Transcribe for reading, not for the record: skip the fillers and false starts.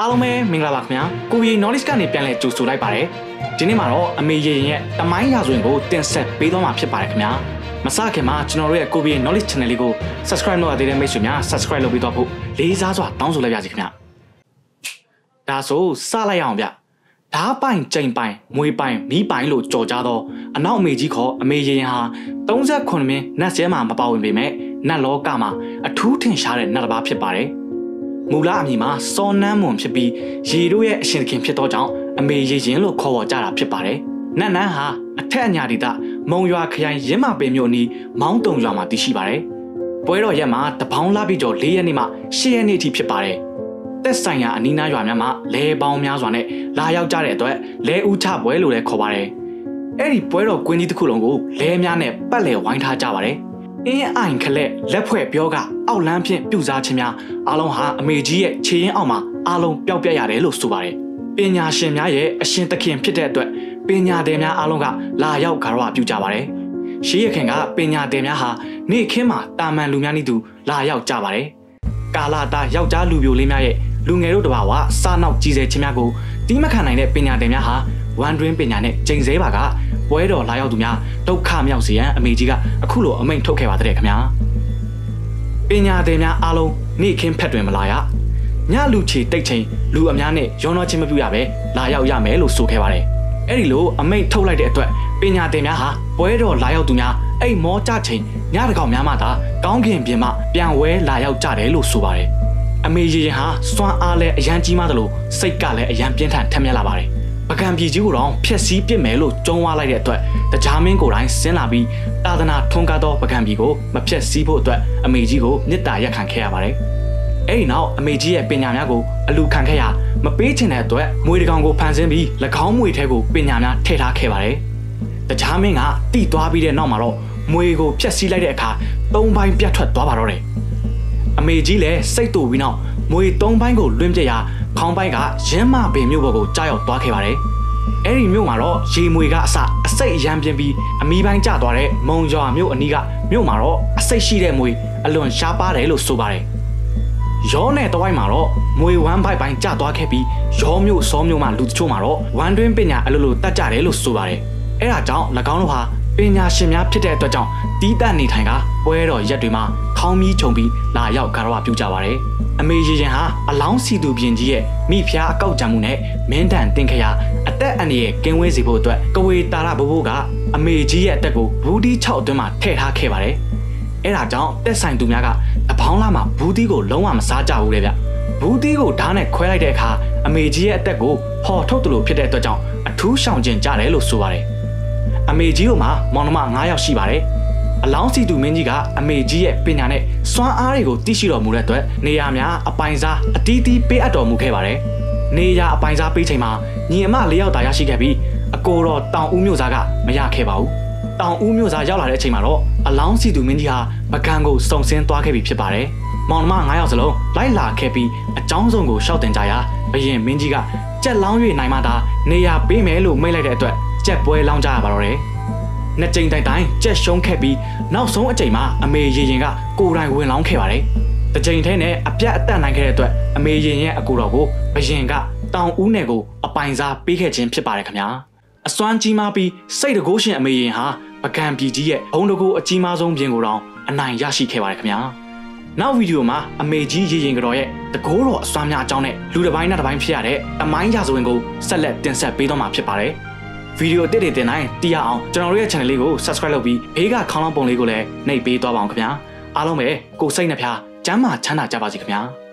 阿龙们，明啦，朋友，各位 knowledge 干的变来就出来吧嘞。今天晚上阿妹爷爷他买一下水果，点些别的嘛片吧嘞，朋友。马上去嘛，今朝来各位 knowledge channel 里个 subscribe 落阿弟的妹水苗 ，subscribe 落别多铺，离啥子话当做来别子朋友。大叔，啥来样别？打板、正板、梅板、米板路做家多，阿那妹几口阿妹爷爷哈，当时看面那些嘛不包文白买，那老家嘛阿土天下的那把片吧嘞。 穆拉米嘛，少男们偏比，一路也先看偏多张，阿妹一见了靠我家了偏白嘞。那男哈，阿太娘的哒，忙要开眼一马白苗呢，忙动要嘛第四白嘞。不然一嘛，他帮拉比叫来人嘛，谁人提偏白嘞？但三呀，你那软嘛，来帮面软嘞，拉要家嘞多，来乌差不路嘞靠白嘞。哎，你不然关你的窟窿骨，来面嘞不来玩他家白嘞。 因俺看来，立块表格奥兰片表啥前面，阿龙哈每季的前因奥嘛，阿龙表表也来录书吧嘞。别伢些伢也先得看别的多，别伢对面阿龙个拉要搞话表家吧嘞。谁看个别伢对面哈，你看嘛，大门路面里头拉要家吧嘞。噶拉达要家路表里面的路眼路的娃娃，啥脑记在前面个，你们看来呢？别伢对面哈，完全别伢呢，真热吧个。 为了拉要度呀，都看苗时间，每几个苦了，每偷开话的来看呀。别伢对面阿龙，你肯判断不来呀？伢路去得钱，路阿伢呢，要拿钱么表也白，拉要也没路输开话嘞。哎，路阿没偷来的一段，别伢对面哈，为了拉要度呀，哎莫加钱，伢的搞伢嘛哒，刚见别嘛，别为拉要加的路输吧嘞。阿没一下算阿来养鸡嘛的路，谁家来养变态太面拉吧嘞？ 不干啤酒让偏西偏美路中华来的对，但下面果然先那边，大的那通街道不干啤酒，没偏西坡对，阿妹几个你大也看开吧嘞。哎，然后阿妹几也变娘娘个，阿路看开呀，没白天来对，每日讲个潘生比，来考每天个变娘娘替他开吧嘞。但下面啊，地大比的闹嘛咯，每个偏西来的卡，东边偏出大把罗嘞。阿妹几嘞，谁都为闹，每东边个乱只呀。 康拜家人马被苗伯个家要打开吧嘞，哎里苗嘛咯，一亩家啥谁养边边，阿米班家大嘞，忙着阿苗你家苗嘛咯，阿谁西嘞亩，阿乱下巴嘞路输吧嘞，幺呢多位嘛咯，亩万百班家大开边，幺苗三苗嘛路出嘛咯，完全变伢阿路路搭家嘞路输吧嘞，哎啦讲那讲的话，变伢什么撇在多讲，地单你听个，为了一对嘛，康米穷逼那要干话表家吧嘞。 阿妹之间哈，阿老师都编辑的，每篇搞节目呢，面谈展开呀，阿得阿你跟我直播对，各位大大伯伯个，阿妹之间得个无敌超对嘛，太他开吧嘞！哎啦讲，得三度面个，阿胖啦嘛，无敌个龙王嘛啥家伙来着？无敌个打呢快来得卡，阿妹之间得个跑脱的路撇得多长，阿土上人家来路说吧嘞！阿妹之间嘛，忙了嘛，俺要死吧嘞！ 阿老师都明知个，阿妹子也别样嘞，算阿哩个第四条木来对，你阿娘阿班子阿弟弟别阿条木开吧嘞，你阿班子别钱嘛，你阿妈你要大家洗开皮，阿哥咯当乌苗子个，没呀开包，当乌苗子要来嘞钱嘛咯，阿老师都明知个，不干个上身大开皮皮吧嘞，忙嘛俺要是咯，来拉开皮，阿张总个小等仔呀，不然明知个，这老远来嘛哒，你阿别买路买来嘞对，这不会浪价吧咯嘞。 那正大大只上客比，老松一只嘛，阿妹爷爷个固然会浪客话嘞。但正天呢，阿别一单来客来对，阿妹爷爷阿固老个，不然个当屋内个阿半日别客钱撇白来看呀。阿双芝麻比细的个性阿妹爷哈，不干比子个红的个芝麻中边个浪，阿难也是客话来看呀。那 video 嘛，阿妹子爷爷个老爷，但个罗双面张呢，路的边那的边撇嘞，阿蛮也是个实力电视被动嘛撇白嘞。 video တက်တဲ့တင်တိုင်းတရားအောင်ကျွန်တော်တို့ရဲ့ channel လေးကို subscribe လုပ်ပြီးဘေးကခေါင်းလောင်းပုံလေးကိုလည်းနှိပ်ပေးသွားပါအောင်ခင်ဗျာအားလုံးပဲကိုစိတ်နှဖျားကျမ်းမာချမ်းသာကြပါစေခင်ဗျာ